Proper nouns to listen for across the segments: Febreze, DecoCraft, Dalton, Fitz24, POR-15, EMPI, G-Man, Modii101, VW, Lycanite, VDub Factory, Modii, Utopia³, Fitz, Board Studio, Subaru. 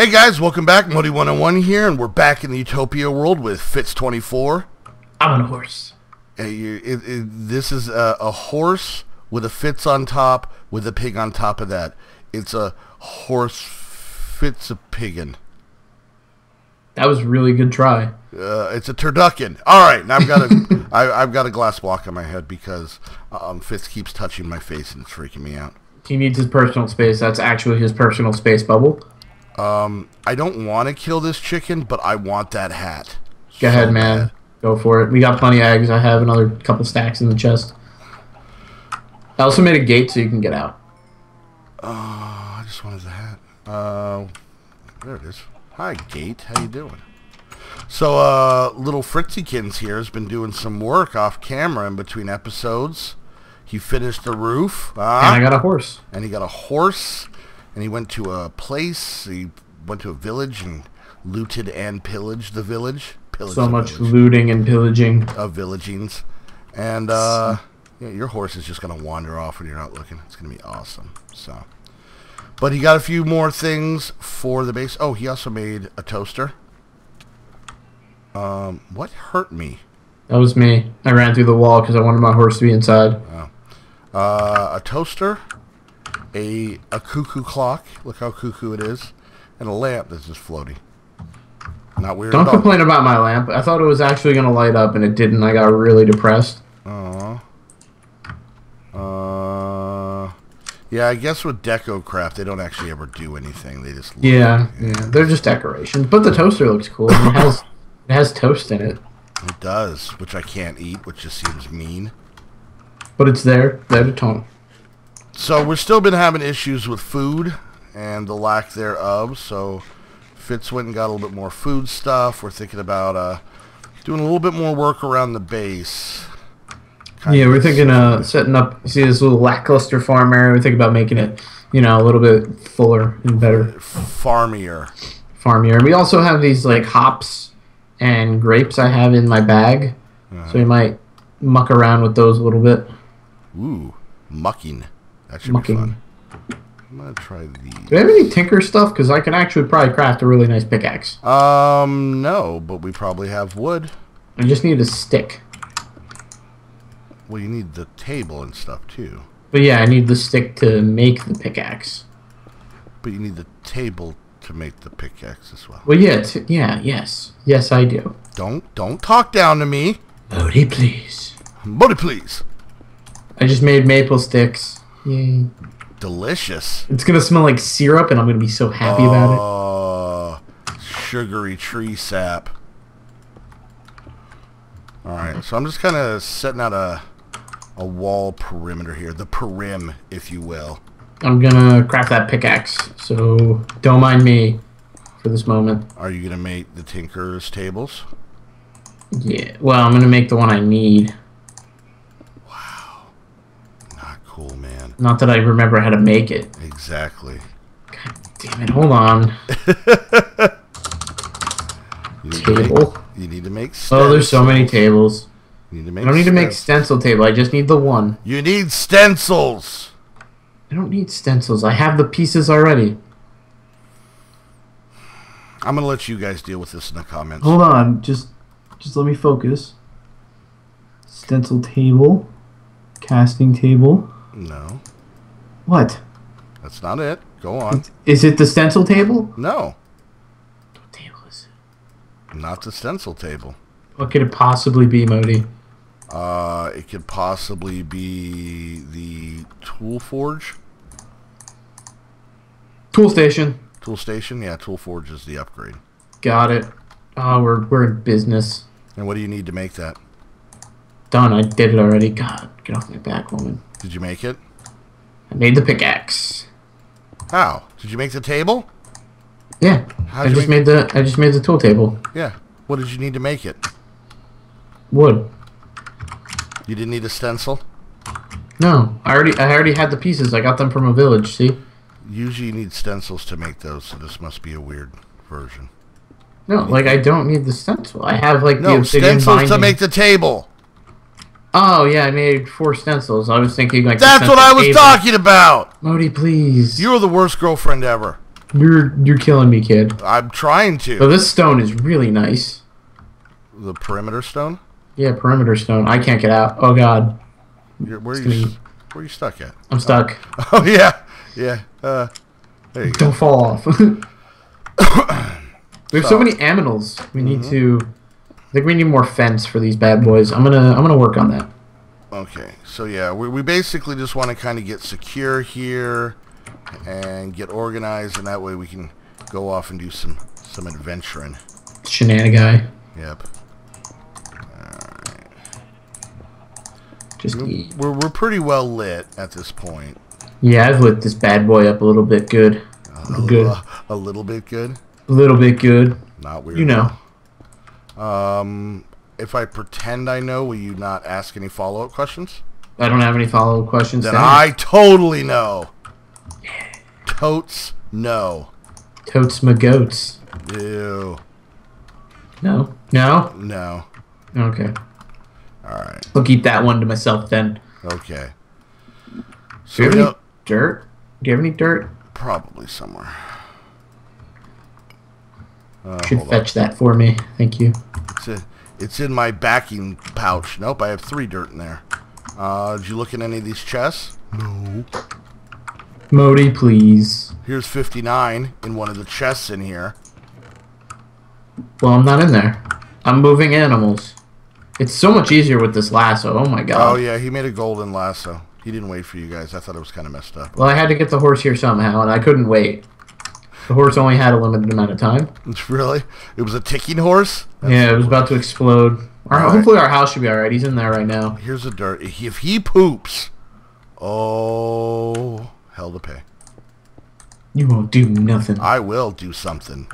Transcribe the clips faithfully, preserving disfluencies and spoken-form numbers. Hey guys, welcome back. Modii one oh one here, and we're back in the Utopia world with Fitz twenty-four. I'm on a horse. Hey, you, it, it, this is a, a horse with a Fitz on top, with a pig on top of that. It's a horse Fitz-a-piggin. That was a really good try. Uh, it's a turducken. All right, now I've got a I, I've got a glass block on my head because um, Fitz keeps touching my face and it's freaking me out. He needs his personal space. That's actually his personal space bubble. Um, I don't want to kill this chicken, but I want that hat. Go so ahead, man. Bad. Go for it. We got plenty of eggs. I have another couple stacks in the chest. I also made a gate so you can get out. Oh, uh, I just wanted the hat. Uh, there it is. Hi, gate. How you doing? So, uh, little Fritzykins here has been doing some work off camera in between episodes. He finished the roof. Uh, and I got a horse. And he got a horse. And he went to a place, he went to a village and looted and pillaged the village. Pillaged so the much village. looting and pillaging. Of villagings. And uh, yeah, your horse is just going to wander off when you're not looking. It's going to be awesome. So, but he got a few more things for the base. Oh, he also made a toaster. Um, what hurt me? That was me. I ran through the wall because I wanted my horse to be inside. Oh. Uh, a toaster. A, a cuckoo clock. Look how cuckoo it is. And a lamp that's just floaty. Not weird Don't at all. complain about my lamp. I thought it was actually going to light up, and it didn't. I got really depressed. Aww. Uh, yeah, I guess with DecoCraft, they don't actually ever do anything. They just... Yeah, yeah. They're just decorations. But the toaster looks cool. And it, has, it has toast in it. It does, which I can't eat, which just seems mean. But it's there. There to tone. So we've still been having issues with food and the lack thereof, so Fitz went and got a little bit more food stuff. We're thinking about uh, doing a little bit more work around the base. Kind yeah, we're thinking uh, setting up, see this little lackluster farm area, we're thinking about making it, you know, a little bit fuller and better. Farmier. Farmier. We also have these, like, hops and grapes I have in my bag, uh-huh. so we might muck around with those a little bit. Ooh, mucking. That should Mucking. be fun. I'm going to try these. Do we have any tinker stuff? Because I can actually probably craft a really nice pickaxe. Um, no, but we probably have wood. I just need a stick. Well, you need the table and stuff, too. But yeah, I need the stick to make the pickaxe. But you need the table to make the pickaxe as well. Well, yeah, t yeah, yes. Yes, I do. Don't, don't talk down to me. Modii, please. Modii, please. I just made maple sticks. Yay. Delicious. It's going to smell like syrup, and I'm going to be so happy uh, about it. Sugary tree sap. Alright, so I'm just kind of setting out a, a wall perimeter here. The perim, if you will. I'm going to craft that pickaxe, so don't mind me for this moment. Are you going to make the tinker's tables? Yeah, well, I'm going to make the one I need. Cool, man. Not that I remember how to make it. Exactly. God damn it, hold on. you Table. Make, you need to make stencils. Oh, there's so many tables. You need to make I don't need stencils. to make stencil table, I just need the one. You need stencils! I don't need stencils, I have the pieces already. I'm gonna let you guys deal with this in the comments. Hold on, just, just let me focus. Stencil table. Casting table. No. What? That's not it. Go on. Is it the stencil table? No. What table is it? Not the stencil table. What could it possibly be, Modi? Uh, it could possibly be the tool forge. Tool station. Tool station? Yeah, tool forge is the upgrade. Got it. Oh, we're, we're in business. And what do you need to make that? Done. I did it already. God, get off my back, woman. Did you make it? I made the pickaxe. How? Did you make the table? Yeah. How I just made the I just made the tool table. Yeah. What did you need to make it? Wood. You didn't need a stencil? No. I already I already had the pieces. I got them from a village, see? Usually you need stencils to make those, so this must be a weird version. No, like I don't need the stencil. I have like no, the obsidian binding. No, stencils to make the table. Oh, yeah, I made four stencils. I was thinking like... That's what I was table. talking about! Modii, please. You're the worst girlfriend ever. You're you're killing me, kid. I'm trying to. So this stone is really nice. The perimeter stone? Yeah, perimeter stone. I can't get out. Oh god. You're, where are you? Gonna... Where are you stuck at? I'm stuck. Oh, oh yeah, yeah. Uh, there you Don't go. fall off. We have so, so many aminals. We need mm-hmm. to. I think we need more fence for these bad boys. I'm gonna I'm gonna work on that. Okay. So yeah, we we basically just want to kind of get secure here and get organized, and that way we can go off and do some some adventuring. Shenanigan. Yep. Alright. Just we're, we're we're pretty well lit at this point. Yeah, I've lit this bad boy up a little bit good. Uh, good. A, a little bit good. A little bit good. Not weird. You know. Um, if I pretend I know, will you not ask any follow-up questions? I don't have any follow-up questions. Then I totally know. Totes no. Totes my goats. Ew. No. No? No. Okay. Alright. I'll keep that one to myself then. Okay. So do you have any dirt? Do you have any dirt? Probably somewhere. Uh, Should fetch on. that for me. Thank you. It's, a, it's in my backing pouch. Nope, I have three dirt in there. Uh, did you look in any of these chests? No. Modi, please. Here's fifty-nine in one of the chests in here. Well, I'm not in there. I'm moving animals. It's so much easier with this lasso. Oh, my God. Oh, yeah, he made a golden lasso. He didn't wait for you guys. I thought it was kind of messed up. Well, I had to get the horse here somehow, and I couldn't wait. The horse only had a limited amount of time. Really? It was a ticking horse? That's yeah, it was about to explode. Our, right. Hopefully our house should be alright. He's in there right now. Here's the dirt. If he poops, oh, hell to pay. You won't do nothing. I will do something.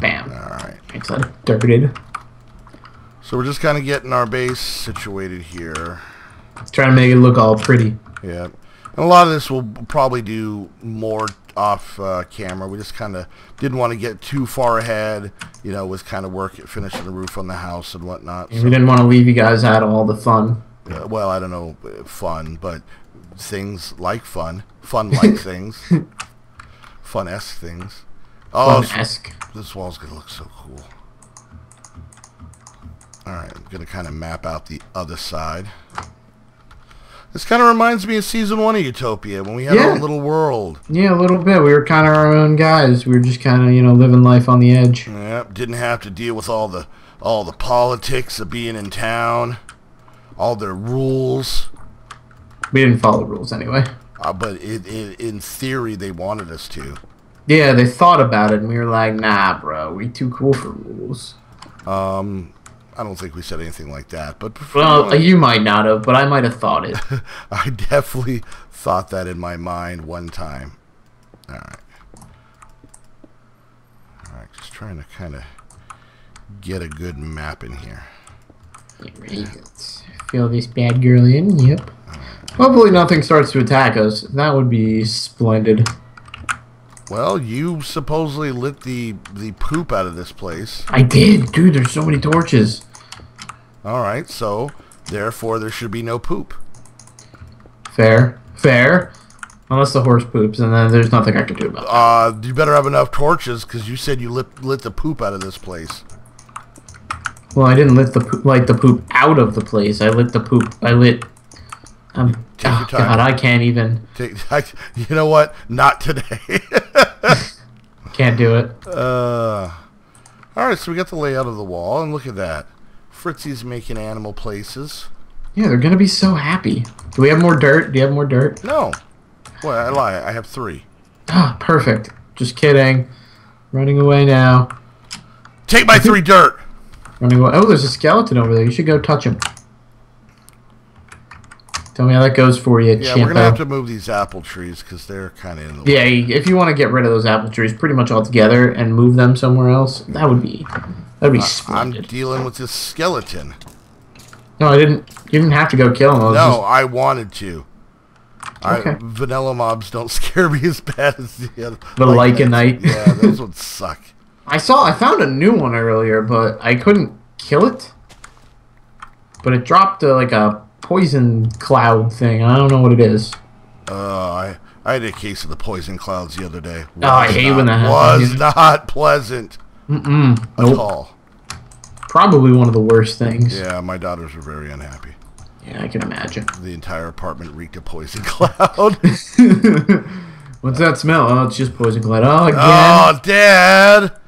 Bam. Alright. It's dirted. So we're just kind of getting our base situated here. Trying to make it look all pretty. Yeah. And a lot of this we'll probably do more off uh, camera. We just kind of didn't want to get too far ahead, you know, with kind of work at finishing the roof on the house and whatnot. And so we didn't want to leave you guys out of all the fun. Uh, well, I don't know, fun, but things like fun. Fun-like things. Fun-esque things. Oh, Fun-esque. So this wall's going to look so cool. All right, I'm going to kind of map out the other side. This kind of reminds me of Season one of Utopia, when we had yeah. our little world. Yeah, a little bit. We were kind of our own guys. We were just kind of, you know, living life on the edge. Yep, didn't have to deal with all the all the politics of being in town, all the rules. We didn't follow the rules anyway. Uh, but it, it, in theory, they wanted us to. Yeah, they thought about it, and we were like, nah, bro, we too cool for rules. Um... I don't think we said anything like that, but well, one, you might not have, but I might have thought it. I definitely thought that in my mind one time. All right, all right, just trying to kind of get a good map in here. Right. Fill this bad girl in. Yep. Right. Hopefully, nothing starts to attack us. That would be splendid. Well, you supposedly lit the the poop out of this place. I did, dude. There's so many torches. All right, so therefore there should be no poop. Fair, fair. Unless the horse poops, and then there's nothing I can do about that. Uh, you better have enough torches, because you said you lit lit the poop out of this place. Well, I didn't lit the poop, light the poop out of the place. I lit the poop. I lit. Um, Take your time. God, I can't even. Take, I, you know what? Not today. Can't do it. Uh, all right, so we got the layout of the wall, and look at that. Fritzy's making animal places. Yeah, they're gonna be so happy. Do we have more dirt? Do you have more dirt? No. Well, I lie. I have three. Ah, perfect. Just kidding. Running away now. Take my three dirt. Running away. Oh, there's a skeleton over there. You should go touch him. Tell me how that goes for you, Yeah, Champo. We're going to have to move these apple trees because they're kind of in the Yeah, way. If you want to get rid of those apple trees pretty much altogether and move them somewhere else, that would be that would be uh, splendid. I'm dealing with this skeleton. No, I didn't. You didn't have to go kill him. I no, just... I wanted to. Okay. I, vanilla mobs don't scare me as bad as the other. The like Lycanite. Yeah, those would suck. I saw. I found a new one earlier, but I couldn't kill it. But it dropped uh, like a... poison cloud thing. I don't know what it is. Uh, I I had a case of the poison clouds the other day. Was oh, I hate not, when that happens. Was not pleasant Mm-mm. at nope. all. Probably one of the worst things. Yeah, my daughters were very unhappy. Yeah, I can imagine. The entire apartment reeked of poison cloud. What's that smell? Oh, it's just poison cloud. Oh, again. Oh, Dad.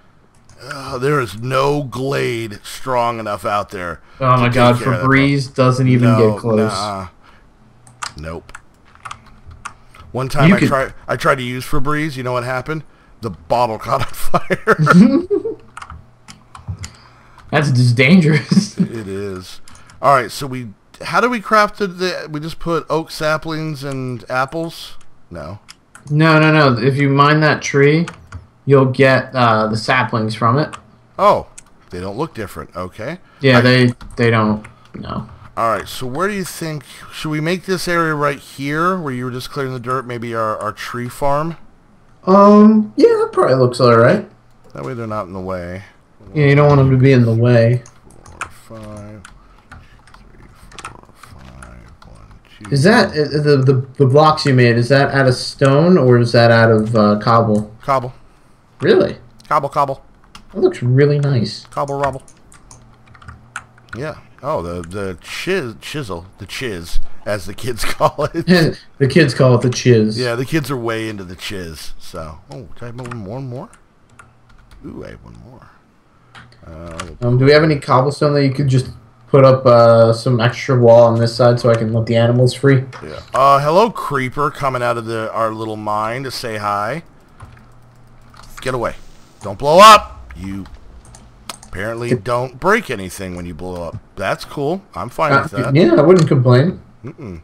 Oh, there is no glade strong enough out there. Oh, my God. Febreze doesn't even no, get close. Nah. Nope. One time you I could... tried I tried to use Febreze. You know what happened? The bottle caught on fire. That's just dangerous. It is. All right, so we... How do we craft the... We just put oak saplings and apples? No. No, no, no. If you mine that tree, you'll get uh, the saplings from it. Oh. They don't look different. Okay. Yeah, I... they, they don't... No. Alright, so where do you think... Should we make this area right here, where you were just clearing the dirt, maybe our, our tree farm? Um, yeah, that probably looks alright. That way they're not in the way. One, yeah, you don't want them to be in the way. Four, five... Is that the, the the blocks you made? Is that out of stone or is that out of uh, cobble? Cobble. Really? Cobble, cobble. That looks really nice. Cobble, robble. Yeah. Oh, the the chiz, chisel, the chiz, as the kids call it. The kids call it the chiz. Yeah, the kids are way into the chiz. So, oh, can I have one more? One more? Ooh, I have one more. Uh, um, do we have any cobblestone that you could just? Put up uh, some extra wall on this side so I can let the animals free. Yeah. Uh, hello, creeper, coming out of the our little mine to say hi. Get away! Don't blow up. You apparently don't break anything when you blow up. That's cool. I'm fine uh, with that. Yeah, I wouldn't complain. Mm-mm.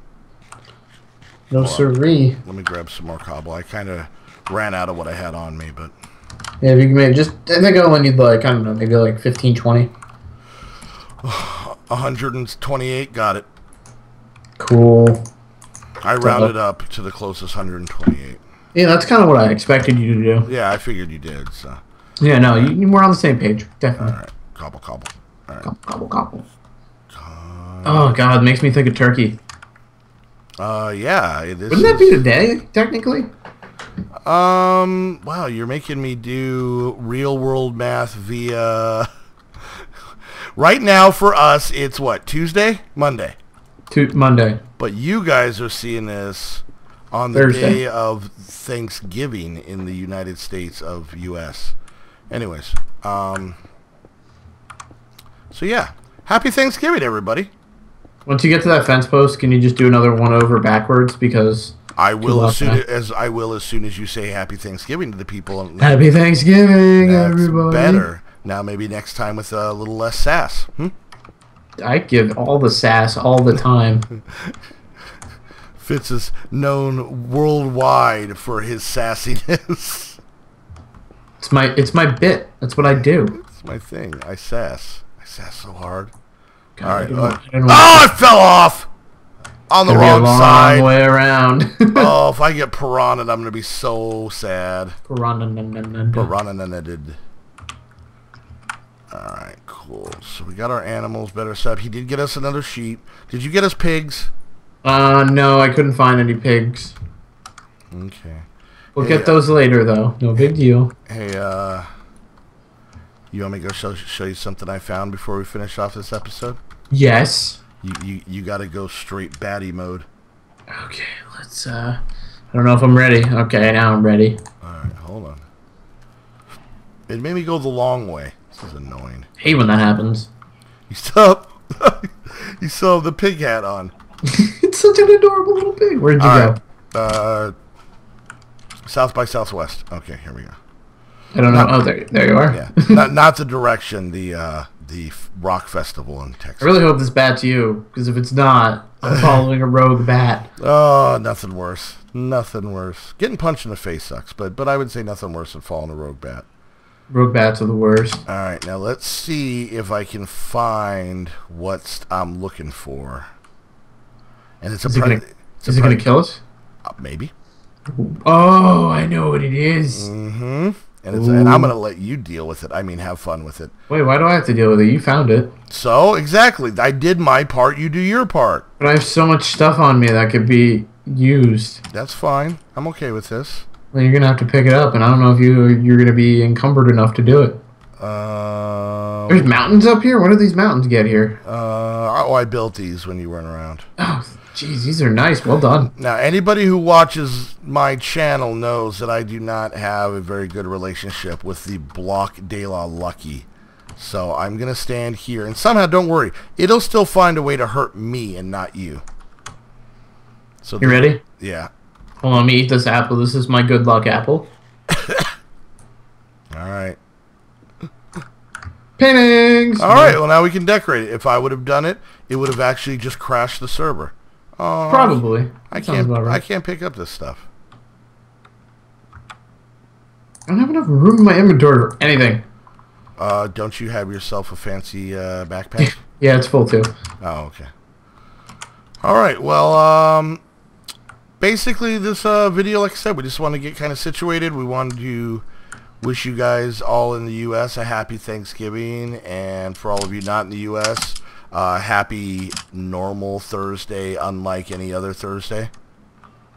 No sirree. Let me grab some more cobble. I kind of ran out of what I had on me, but yeah, if you can make just I think I only need like I don't know maybe like fifteen, twenty. one hundred twenty-eight, got it. Cool. I rounded up to the closest one hundred twenty-eight. Yeah, that's kind of what I expected you to do. Yeah, I figured you did. So. Yeah, no, you, we're on the same page, definitely. All right, cobble, cobble. All right. Cobble, cobble, cobble. Uh, oh, God, it makes me think of turkey. Uh, yeah. Wouldn't that be today, technically? Um, wow, you're making me do real-world math via... Right now, for us, it's what? Tuesday? Monday? To Monday. But you guys are seeing this on the Thursday. Day of Thanksgiving in the United States of U S Anyways. Um, so, yeah. Happy Thanksgiving, everybody. Once you get to that fence post, can you just do another one over backwards? Because... I will as soon as I will as soon as you say Happy Thanksgiving to the people. Happy Thanksgiving, That's everybody. Better. Now maybe next time with a little less sass. Hmm? I give all the sass all the time. Fitz is known worldwide for his sassiness. It's my it's my bit. That's what I do. It's my thing. I sass. I sass so hard. God, all right. I didn't, I didn't oh, it fell off on the wrong side. Long way around. Oh, if I get piranha, I'm gonna be so sad. Piranha. Piranha. Alright, cool. So we got our animals better set up. He did get us another sheep. Did you get us pigs? Uh, no, I couldn't find any pigs. Okay. We'll hey, get those uh, later, though. No big deal. Hey, uh... You want me to go show, show you something I found before we finish off this episode? Yes. You, you, you gotta go straight baddie mode. Okay, let's, uh... I don't know if I'm ready. Okay, now I'm ready. Alright, hold on. It made me go the long way. This is annoying. I hate when that happens. You still have, you still have the pig hat on. It's such an adorable little pig. Where'd you All go? Right. Uh, south by southwest. Okay, here we go. I don't not, know. Oh, there, there you are. Yeah, not, not the direction. The uh, the rock festival in Texas. I really hope this bat's you, because if it's not, I'm following a rogue bat. Oh, nothing worse. Nothing worse. Getting punched in the face sucks, but but I would say nothing worse than following a rogue bat. Rogue bats are the worst. All right, now let's see if I can find what I'm looking for. And it's is a. It gonna, it's is a it going to kill us? Uh, maybe. Oh, I know what it is. Mm-hmm. And, it's, and I'm going to let you deal with it. I mean, have fun with it. Wait, why do I have to deal with it? You found it. So exactly, I did my part. You do your part. But I have so much stuff on me that could be used. That's fine. I'm okay with this. Well, you're gonna have to pick it up, and I don't know if you you're gonna be encumbered enough to do it. Uh, There's mountains up here. What do these mountains get here? Uh, oh, I built these when you weren't around. Oh, jeez, these are nice. Well done. Now, anybody who watches my channel knows that I do not have a very good relationship with the Block de la Lucky. So I'm gonna stand here, and somehow, don't worry, it'll still find a way to hurt me and not you. So you ready? Yeah. Hold on, let me eat this apple. This is my good luck apple. All right. Pinnings! All right, well, now we can decorate it. If I would have done it, it would have actually just crashed the server. Oh, probably. I can't, right. I can't pick up this stuff. I don't have enough room in my inventory for anything. Uh, don't you have yourself a fancy uh, backpack? Yeah, it's full, too. Oh, okay. All right, well, um... basically, this uh, video, like I said, we just want to get kind of situated. We wanted to wish you guys all in the U S a happy Thanksgiving, and for all of you not in the U S, uh, happy normal Thursday, unlike any other Thursday.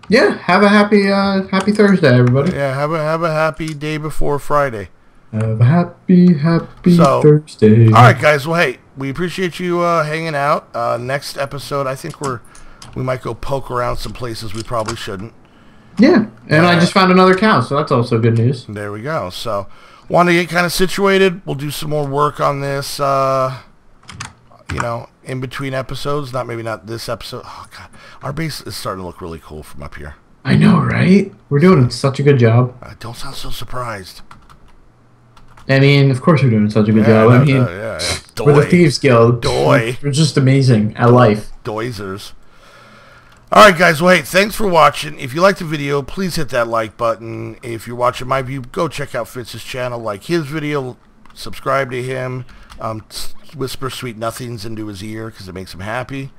Yeah, have a happy uh, happy Thursday, everybody. Yeah, have a have a happy day before Friday. Have a happy happy so, Thursday. All right, guys. Well, hey, we appreciate you uh, hanging out. Uh, next episode, I think we're. We might go poke around some places we probably shouldn't. Yeah, and uh, I just found another cow, so that's also good news. There we go. So, want to get kind of situated. We'll do some more work on this, uh, you know, in between episodes. Not maybe not this episode. Oh, God. Our base is starting to look really cool from up here. I know, right? We're doing such a good job. Uh, don't sound so surprised. I mean, of course we're doing such a good yeah, job. No, I mean, no, yeah, yeah. We're the Thieves Guild. Doy. We're just amazing at life. Doizers. Alright guys, well hey, thanks for watching. If you liked the video, please hit that like button. If you're watching my view, go check out Fitz's channel, like his video, subscribe to him, um, whisper sweet nothings into his ear because it makes him happy.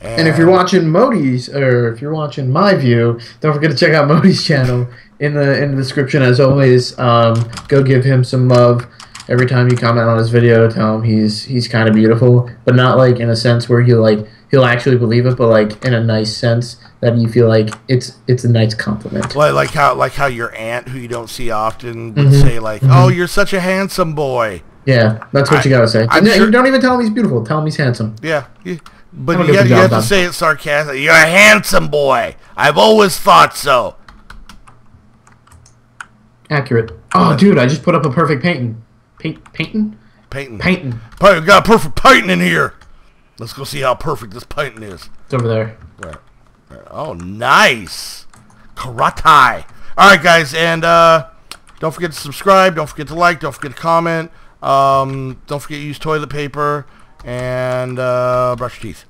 And, and if you're watching Modi's, or if you're watching my view, don't forget to check out Modi's channel in the in the description as always. Um, go give him some love. Every time you comment on his video, tell him he's he's kind of beautiful, but not like in a sense where he like he'll actually believe it, but like in a nice sense that you feel like it's it's a nice compliment. Like like how like how your aunt, who you don't see often, would mm-hmm. say like, mm-hmm. "Oh, you're such a handsome boy." Yeah, that's what I, you gotta say. No, sure, you don't even tell him he's beautiful. Tell him he's handsome. Yeah, you, but you, have, you have to say it sarcastically. You're a handsome boy. I've always thought so. Accurate. Oh, dude, I just put up a perfect painting. Paint, painting? Painting. Painting. Painting. Got a perfect painting in here. Let's go see how perfect this painting is. It's over there. Where? Where? Oh, nice. Karate. All right, guys, and uh, don't forget to subscribe. Don't forget to like. Don't forget to comment. Um, don't forget to use toilet paper and uh, brush your teeth.